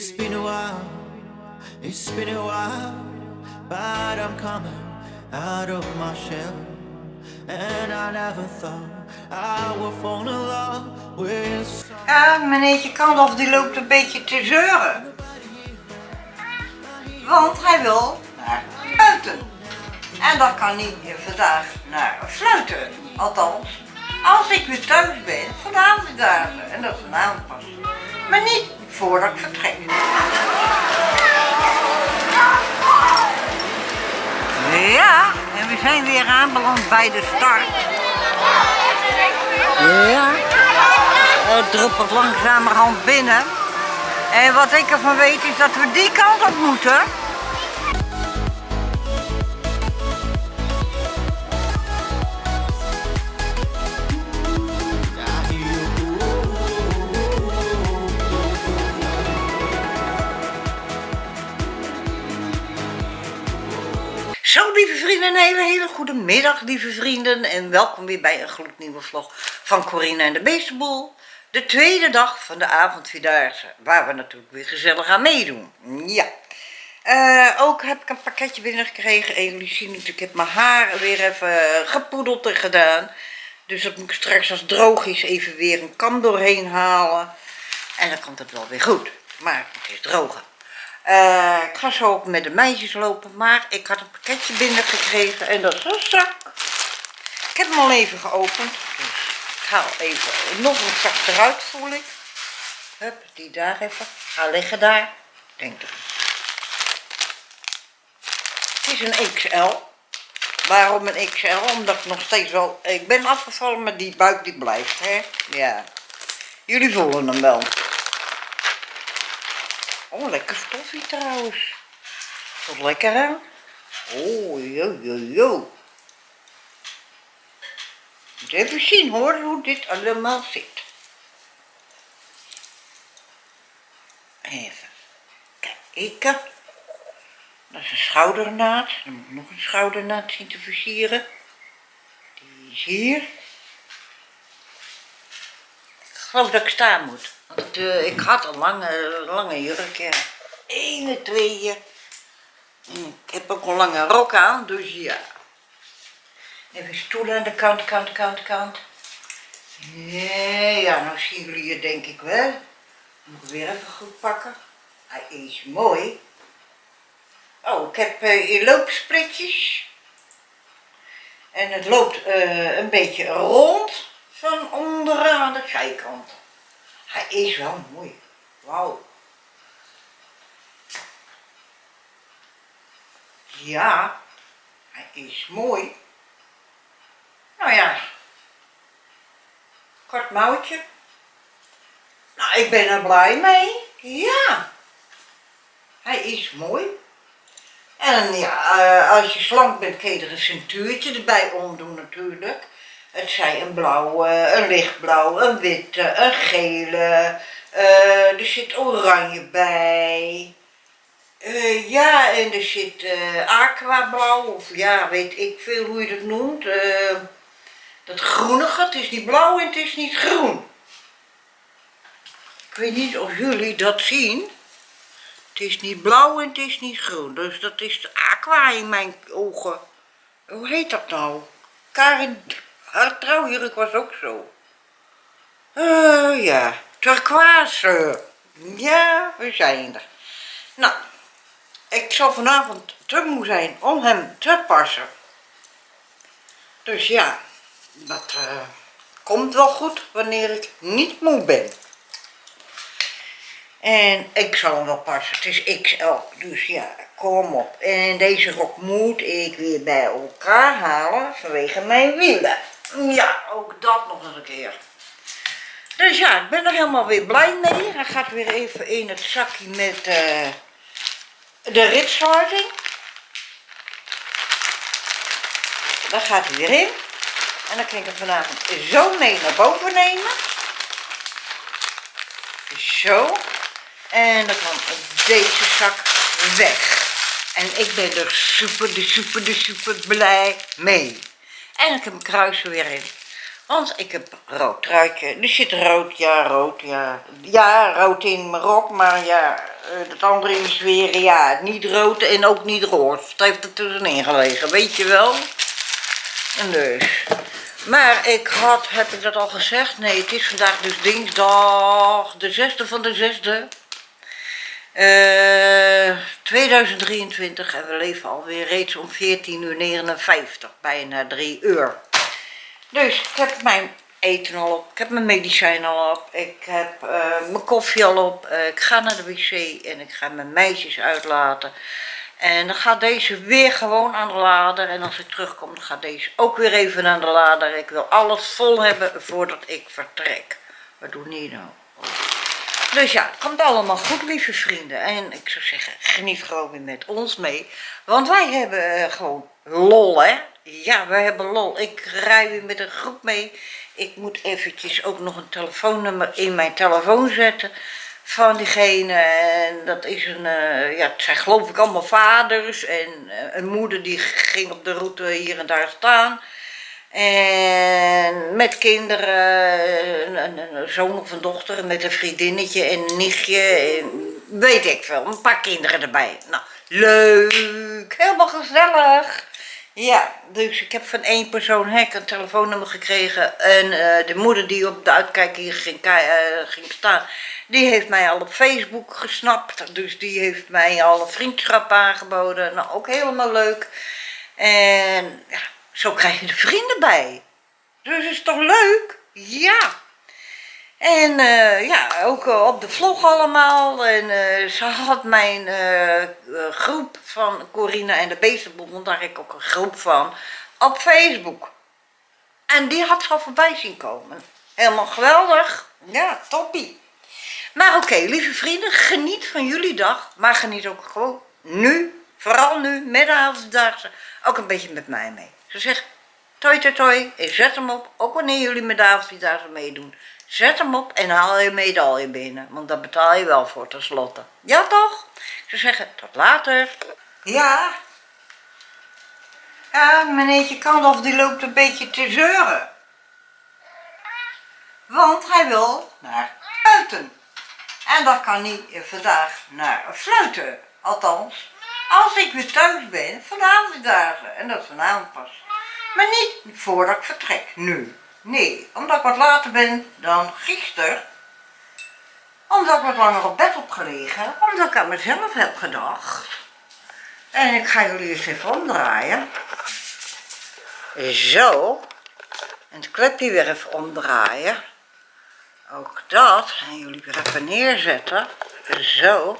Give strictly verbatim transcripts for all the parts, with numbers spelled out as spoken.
It's been a while, it's been a while, but I'm coming out of my shell. And I never thought I would fall in love with. Ja, meneertje Gandalf die loopt een beetje te zeuren. Want hij wil naar buiten. En dat kan niet vandaag naar sluiten. Althans, als ik weer thuis ben van de avondvierdaagse. En dat is een aanpas. Maar niet voordat ik vertrek. Ja, en we zijn weer aanbeland bij de start. Ja, het druppelt langzamerhand binnen. En wat ik ervan weet is dat we die kant op moeten. Zo lieve vrienden, een hele hele goede middag lieve vrienden en welkom weer bij een gloednieuwe vlog van Corinne en de Beestenboel. De tweede dag van de avondvierdaagse, waar we natuurlijk weer gezellig aan meedoen. Ja, uh, ook heb ik een pakketje binnengekregen en jullie zien natuurlijk, ik heb mijn haar weer even gepoedeld en gedaan. Dus dat moet ik straks als het droog is even weer een kam doorheen halen en dan komt het wel weer goed, maar het is droger. Uh, ik ga zo ook met de meisjes lopen, maar ik had een pakketje binnengekregen en dat is een zak. Ik heb hem al even geopend, dus ik haal even nog een zak eruit, voel ik. Hup, die daar even. Ga liggen daar, denk ik. Het is een X L. Waarom een X L? Omdat ik nog steeds wel... Ik ben afgevallen, maar die buik die blijft, hè. Ja. Jullie voelen hem wel. Oh, lekker stoffie trouwens. Wat lekker hè? Oh, yo, yo, yo. Moet even zien hoor, hoe dit allemaal zit. Even kijken. Dat is een schoudernaad. Dan moet ik nog een schoudernaad zien te versieren. Die is hier. Ik geloof dat ik staan moet. Want uh, ik had een lange, lange jurk, ja. Eén, tweeën. Ik heb ook een lange rok aan, dus ja. Even stoelen aan de kant, kant, kant, kant. Nee, ja, nou zien jullie het denk ik wel. Moet ik weer even goed pakken. Hij is mooi. Oh, ik heb uh, loopspritjes. En het loopt uh, een beetje rond. Van onderaan aan de zijkant. Hij is wel mooi. Wauw. Ja, hij is mooi. Nou ja. Kort mouwtje. Nou, ik ben er blij mee. Ja. Hij is mooi. En ja, als je slank bent, kun je er een cintuurtje erbij omdoen natuurlijk. Het zijn een blauwe, een lichtblauwe, een witte, een gele, uh, er zit oranje bij. Uh, ja, en er zit uh, aquablauw, of ja, weet ik veel hoe je dat noemt. Uh, dat groenige, het is niet blauw en het is niet groen. Ik weet niet of jullie dat zien. Het is niet blauw en het is niet groen, dus dat is de aqua in mijn ogen. Hoe heet dat nou? Karin... Haar trouwjurk was ook zo. Uh, ja, turquoise. Ja, we zijn er. Nou, ik zal vanavond te moe zijn om hem te passen. Dus ja, dat uh, komt wel goed wanneer ik niet moe ben. En ik zal hem wel passen. Het is X L, dus ja, kom op. En deze rok moet ik weer bij elkaar halen vanwege mijn wielen. Ja, ook dat nog eens een keer. Dus ja, ik ben er helemaal weer blij mee. Hij gaat weer even in het zakje met uh, de ritsluiting. Daar gaat hij weer in. En dan kan ik hem vanavond zo mee naar boven nemen. Zo. En dan kan deze zak weg. En ik ben er super, super, super blij mee. En ik heb mijn kruisen weer in. Want ik heb een rood truitje. Er zit rood, ja, rood, ja. Ja, rood in mijn rok, maar ja, dat andere is weer, ja, niet rood en ook niet rood. Het heeft er tussenin gelegen, weet je wel. En dus. Maar ik had, heb ik dat al gezegd? Nee, het is vandaag dus dinsdag, de zesde van de zesde. Uh, tweeduizend drieëntwintig en we leven alweer reeds om veertien uur negenenvijftig, bijna drie uur. Dus ik heb mijn eten al op, ik heb mijn medicijn al op, ik heb uh, mijn koffie al op, uh, ik ga naar de wc en ik ga mijn meisjes uitlaten. En dan gaat deze weer gewoon aan de lader en als ik terugkom dan gaat deze ook weer even aan de lader. Ik wil alles vol hebben voordat ik vertrek. Wat doet die nou? Dus ja, het komt allemaal goed, lieve vrienden. En ik zou zeggen, geniet gewoon weer met ons mee. Want wij hebben uh, gewoon lol, hè. Ja, wij hebben lol. Ik rij weer met een groep mee. Ik moet eventjes ook nog een telefoonnummer in mijn telefoon zetten. Van diegene. En dat is een, uh, ja, het zijn geloof ik allemaal vaders. En uh, een moeder die ging op de route hier en daar staan. En met kinderen, een, een zoon of een dochter, met een vriendinnetje en een nichtje, en weet ik veel, een paar kinderen erbij. Nou, leuk, helemaal gezellig. Ja, dus ik heb van één persoon hek een telefoonnummer gekregen en uh, de moeder die op de uitkijk hier ging, uh, ging staan, die heeft mij al op Facebook gesnapt. Dus die heeft mij al een vriendschap aangeboden, nou ook helemaal leuk. En ja. Zo krijg je er vrienden bij. Dus is toch leuk? Ja. En uh, ja, ook uh, op de vlog allemaal. En uh, ze had mijn uh, groep van Corinne en de Beestenboel, want daar heb ik ook een groep van, op Facebook. En die had ze al voorbij zien komen. Helemaal geweldig. Ja, toppie. Maar oké, okay, lieve vrienden, geniet van jullie dag. Maar geniet ook gewoon nu, vooral nu, met de avondvierdaagse, ook een beetje met mij mee. Ze zegt, toi toi toi, en zet hem op, ook wanneer jullie met de avondvierdaagse meedoen. Zet hem op en haal je medaille binnen, want daar betaal je wel voor tenslotte. Ja toch? Ze zeggen, tot later. Ja. Ja, meneertje Gandalf die loopt een beetje te zeuren. Want hij wil naar buiten. En dat kan hij vandaag naar fluiten, althans. Als ik weer thuis ben, vanavond dagen. En dat is vanavond pas. Maar niet voordat ik vertrek, nu. Nee, omdat ik wat later ben dan gisteren. Omdat ik wat langer op bed heb gelegen. Omdat ik aan mezelf heb gedacht. En ik ga jullie eens even omdraaien. Zo. En het klepje weer even omdraaien. Ook dat. En jullie weer even neerzetten. Zo.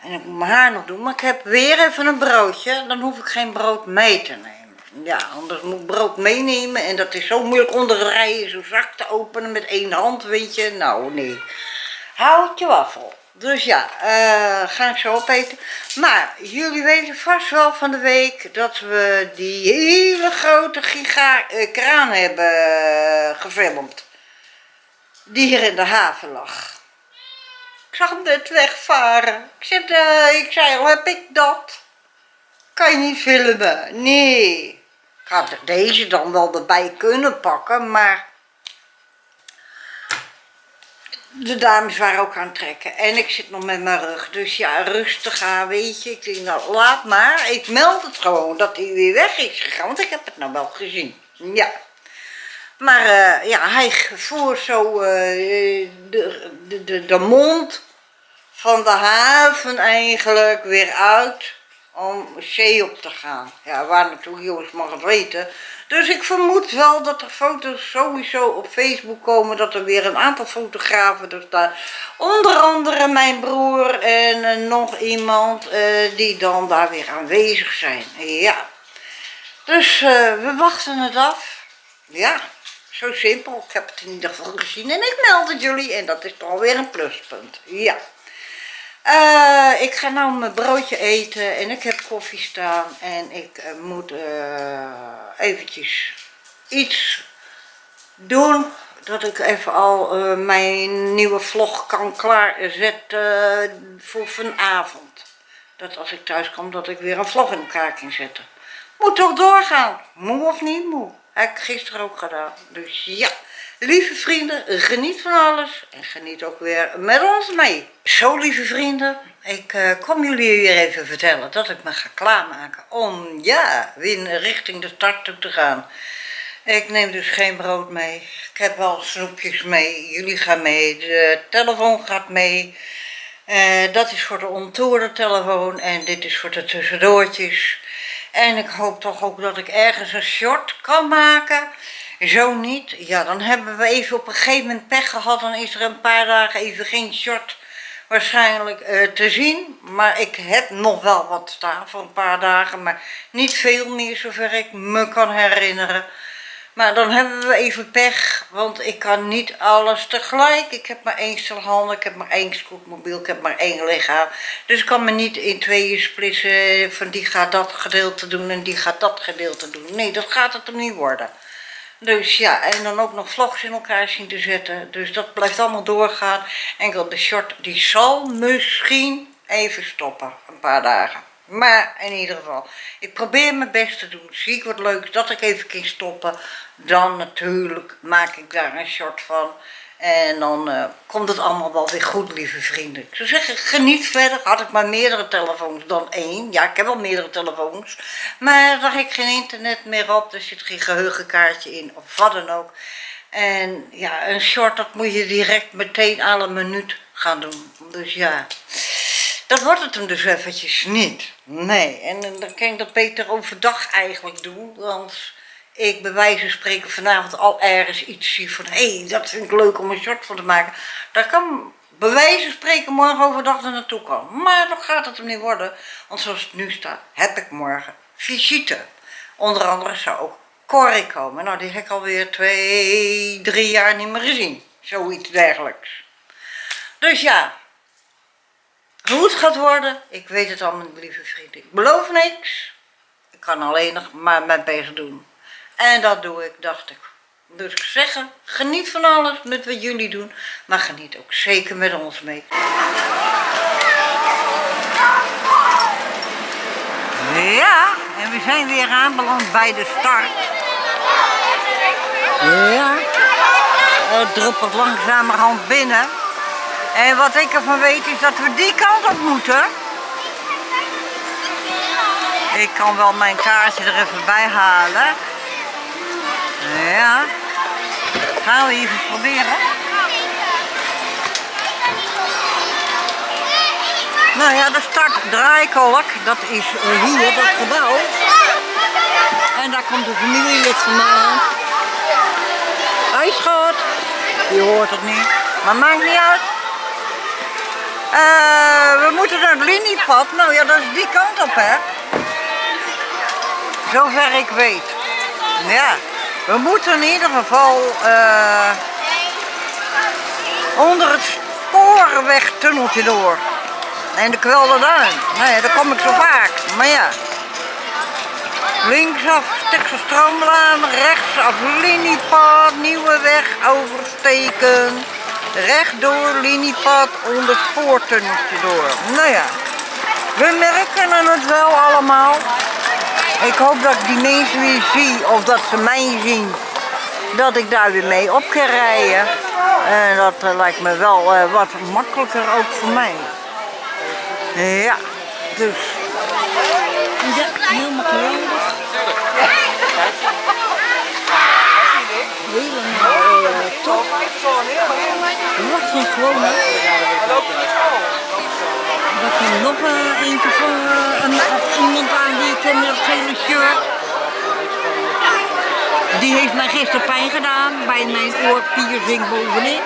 En ik moet mijn haar nog doen, maar ik heb weer even een broodje. Dan hoef ik geen brood mee te nemen. Ja, anders moet ik brood meenemen. En dat is zo moeilijk onder het rijden, zo'n zak te openen met één hand, weet je. Nou, nee. Houd je waffel. Dus ja, uh, ga ik zo opeten. Maar jullie weten vast wel van de week dat we die hele grote giga uh, kraan hebben uh, gefilmd. Die hier in de haven lag. Ik zag hem net wegvaren. Ik, zit, uh, ik zei al, heb ik dat? Kan je niet filmen? Nee. Ik had er deze dan wel erbij kunnen pakken, maar... De dames waren ook aan het trekken. En ik zit nog met mijn rug. Dus ja, rustig aan, weet je. Ik denk, nou, laat maar. Ik meld het gewoon dat hij weer weg is gegaan. Want ik heb het nou wel gezien. Ja. Maar uh, ja, hij voer zo uh, de, de, de mond van de haven eigenlijk weer uit om zee op te gaan. Ja, waar naartoe, jongens, mag het weten. Dus ik vermoed wel dat er foto's sowieso op Facebook komen, dat er weer een aantal fotografen er staan. Onder andere mijn broer en uh, nog iemand uh, die dan daar weer aanwezig zijn. Ja, dus uh, we wachten het af. Ja. Zo simpel, ik heb het in ieder geval gezien en ik meld het jullie en dat is toch alweer een pluspunt. Ja. Uh, ik ga nou mijn broodje eten en ik heb koffie staan en ik uh, moet uh, eventjes iets doen. Dat ik even al uh, mijn nieuwe vlog kan klaarzetten voor vanavond. Dat als ik thuis kom dat ik weer een vlog in elkaar kan zetten. Moet toch doorgaan, moe of niet moe. Heb ik gisteren ook gedaan. Dus ja. Lieve vrienden, geniet van alles en geniet ook weer met ons mee. Zo, lieve vrienden, ik uh, kom jullie weer even vertellen dat ik me ga klaarmaken om, ja, weer richting de start toe te gaan. Ik neem dus geen brood mee, ik heb wel snoepjes mee, jullie gaan mee, de telefoon gaat mee. Uh, dat is voor de ontoeren telefoon en dit is voor de tussendoortjes. En ik hoop toch ook dat ik ergens een short kan maken. Zo niet, ja, dan hebben we even op een gegeven moment pech gehad. Dan is er een paar dagen even geen short waarschijnlijk uh, te zien. Maar ik heb nog wel wat staan voor een paar dagen. Maar niet veel meer, zover ik me kan herinneren. Maar dan hebben we even pech, want ik kan niet alles tegelijk. Ik heb maar één stelhand, ik heb maar één scootmobiel, ik heb maar één lichaam. Dus ik kan me niet in tweeën splitsen van die gaat dat gedeelte doen en die gaat dat gedeelte doen. Nee, dat gaat het hem niet worden. Dus ja, en dan ook nog vlogs in elkaar zien te zetten. Dus dat blijft allemaal doorgaan. Enkel de short, die zal misschien even stoppen, een paar dagen. Maar in ieder geval, ik probeer mijn best te doen. Zie ik wat leuks dat ik even kan stoppen, dan natuurlijk maak ik daar een short van. En dan uh, komt het allemaal wel weer goed, lieve vrienden. Ik zou zeggen, geniet verder. Had ik maar meerdere telefoons dan één. Ja, ik heb wel meerdere telefoons. Maar daar heb ik geen internet meer op. Er zit geen geheugenkaartje in of wat dan ook. En ja, een short, dat moet je direct meteen aan een minuut gaan doen. Dus ja, dat wordt het hem dus eventjes niet. Nee, en dan kan ik dat beter overdag eigenlijk doen. Want ik bij wijze van spreken vanavond al ergens iets zie van hé, hey, dat vind ik leuk om een short van te maken. Daar kan bij wijze van spreken morgen overdag er naartoe komen. Maar dan gaat het hem niet worden. Want zoals het nu staat, heb ik morgen visite. Onder andere zou ook Corrie komen. Nou, die heb ik alweer twee, drie jaar niet meer gezien. Zoiets dergelijks. Dus ja, hoe het gaat worden, ik weet het allemaal, lieve vrienden. Ik beloof niks. Ik kan alleen nog maar mijn best doen. En dat doe ik, dacht ik. Dus ik zeg, geniet van alles met wat jullie doen, maar geniet ook zeker met ons mee. Ja, en we zijn weer aanbeland bij de start. Ja, het druppelt langzamerhand binnen. En wat ik ervan weet is dat we die kant op moeten. Ik kan wel mijn kaartje er even bij halen. Ja, gaan we even proberen. Nou ja, de startdraaikolk, dat is hier, dat gebouw. En daar komt de familielid vandaan. Hij schat, je hoort het niet, maar maakt niet uit. Uh, we moeten naar het Liniepad, nou ja, dat is die kant op, hè. Zover ik weet. Ja. We moeten in ieder geval uh, onder het spoorwegtunneltje door. En de Kwelderduin. Nee, daar kom ik zo vaak. Maar ja. Linksaf Texel Strandlaan, rechtsaf Liniepad, nieuwe weg oversteken. Rechtdoor Liniepad, onder het spoortunneltje door. Nou ja, we merken het wel allemaal. Ik hoop dat ik die mensen weer zie, of dat ze mij zien, dat ik daar weer mee op kan rijden. En dat uh, lijkt me wel uh, wat makkelijker ook voor mij. Ja, dus. Ja, heel makkelijk. Helemaal uh, top. Wacht nog gewoon, hè. Dat kan nog uh, eentje voor uh, een, iemand aan die ik met een gele shirt. Die heeft mij gisteren pijn gedaan bij mijn oorpiercing bovenin.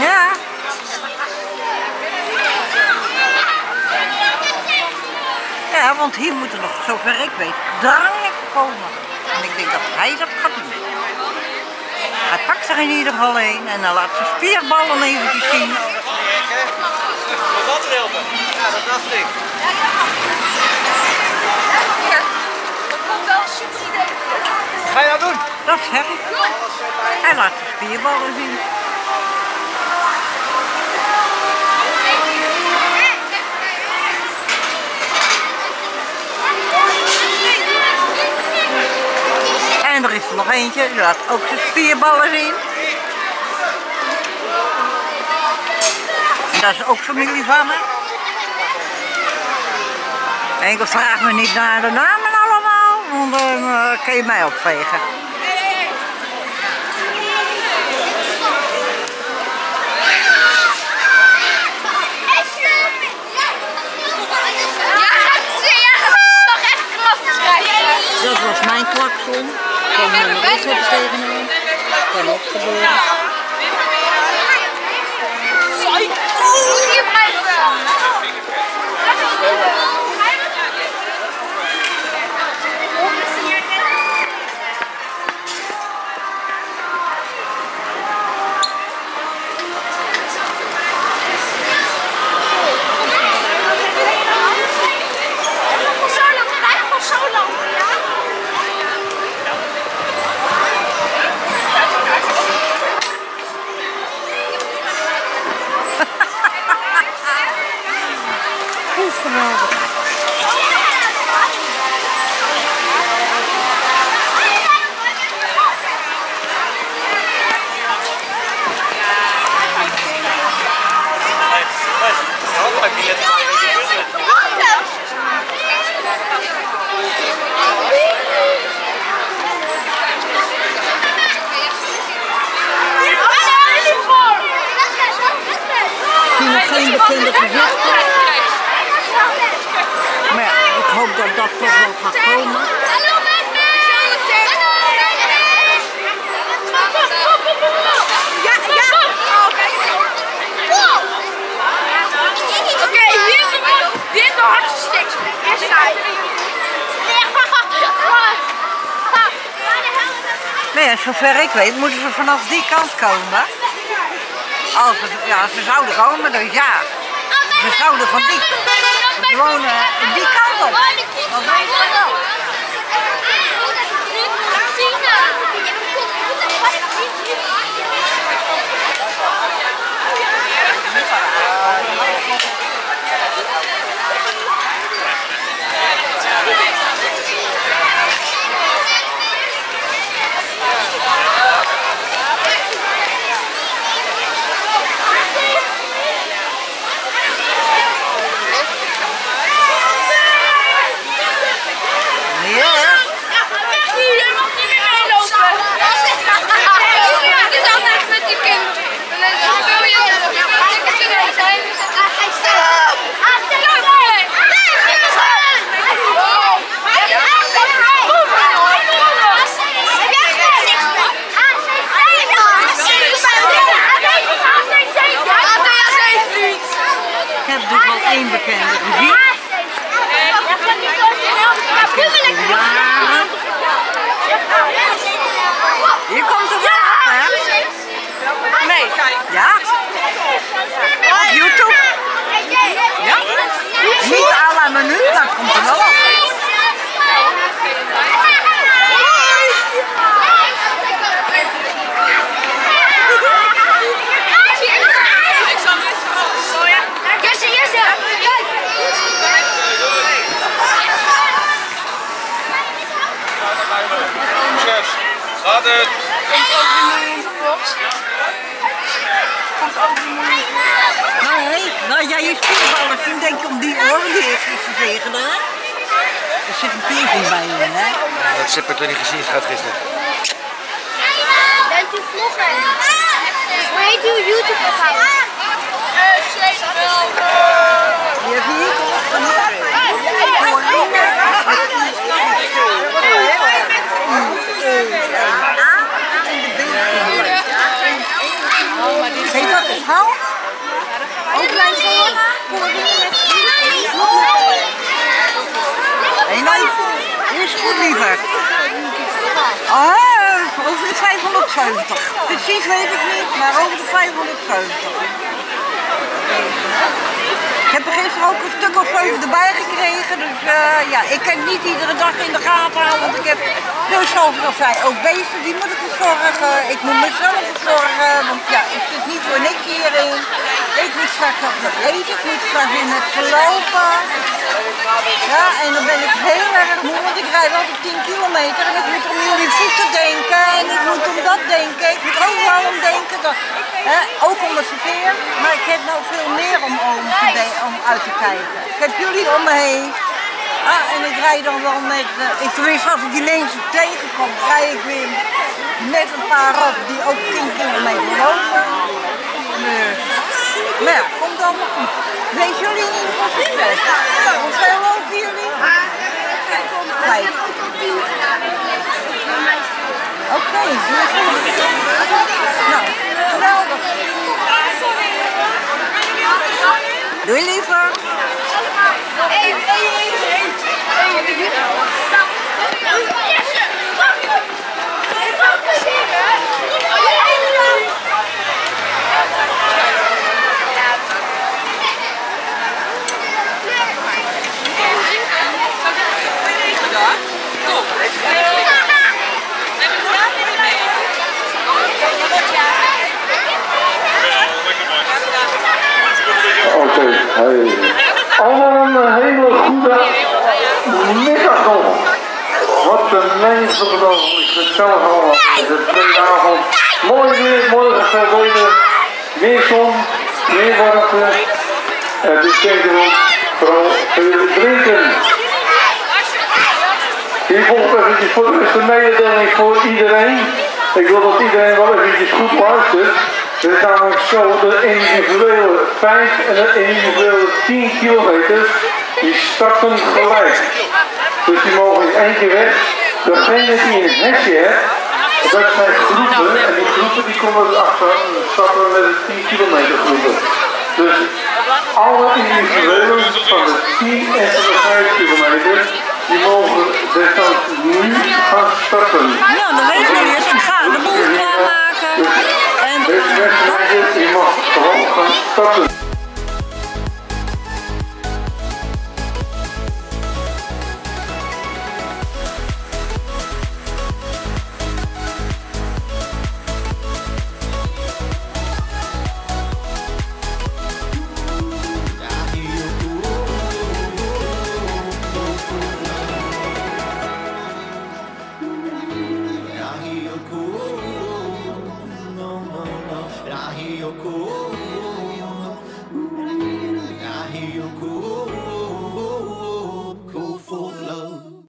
Ja. Ja, want hier moeten nog, zover ik weet, draaien komen. En ik denk dat hij dat gaat doen. Hij pakt er in ieder geval een en dan laat zijn spierballen even zien. Dat is dat, ja, dat is Ja, dat komt wel een super idee. Wat ga je nou doen? Dat zeg ik. Hij laat de spierballen zien. En er is er nog eentje, die laat ook zijn spierballen zien. En dat is ook familie van me. Enkel vraag me niet naar de namen allemaal, want dan uh, kan je mij opvegen. Ja, jij gaat nog echt klap krijgen. Dat was mijn klakson. Ik kwam mijn rug op tegen hem. Dat kan ook gebeuren. Hier blijven. Nee, zover ik weet moeten ze vanaf die kant komen. Als het, ja, ze zouden komen, dan ja. Ze zouden van die ze wonen die kant op. Ik heb het nog niet gezien gehad gisteren. Bent u vlogger? Hoe heet uw YouTube-account? Je hebt hier toch genoeg? Heet dat het hou? Ook blijft voor is goed liever. Ah, over de vijfhonderdzeventig. Precies weet ik niet, maar over de vijfhonderdzeventig. Ik heb er gisteren ook een stuk of zeven erbij gekregen, dus uh, ja, ik kan niet iedere dag in de gaten houden, want ik heb dus zoals ik al zei, ook beesten, die moet ik verzorgen, ik moet mezelf verzorgen, want ja, ik zit niet voor niks hierin. Ik moet straks nog wat eten, ik moet straks in het verlopen. Ja, en dan ben ik heel erg moe, want ik rijd altijd tien kilometer en ik moet om jullie voeten denken en ik moet om dat denken, ik moet ook wel om denken, dat, hè, ook om het verkeer, maar ik heb nou veel meer om om te denken. Om uit te kijken. Ik heb jullie om me heen. Ah, en ik rij dan wel met, uh, ik tenminste als ik die leentje tegenkom, rij ik weer met een paar op die ook tien kilometer lopen. Dus, nou ja, komt allemaal goed. Weet jullie niet wat ik zeg? Hoeveel lopen jullie? Vijf. Oké, zie je goed. Nou, geweldig. Doei liever! Allemaal een hele goede middag nog. Wat de mensen bedoelen. Ik vind het zelf allemaal. De tweede avond. Mooi weer, morgen gaat het weer. Meer zon, meer warmte. En dus zeker vooral jullie drinken. Hier volgt eventjes voor de eerste mededeling voor iedereen. Ik wil dat iedereen wel eventjes goed luistert. Dit is namelijk zo de individuele vijf en de individuele tien kilometers, die starten gelijk. Dus die mogen in één keer weg. Degene die een hesje hebt, dat zijn groepen. En die groepen die komen erachter en starten met de tien kilometer groepen. Dus alle individuele van de tien en de vijf kilometer, die mogen desnoods nu gaan starten. Ja, dat weet je niet. Ik ga de boel klaarmaken. Dus deze mensen, je mag gewoon gaan starten.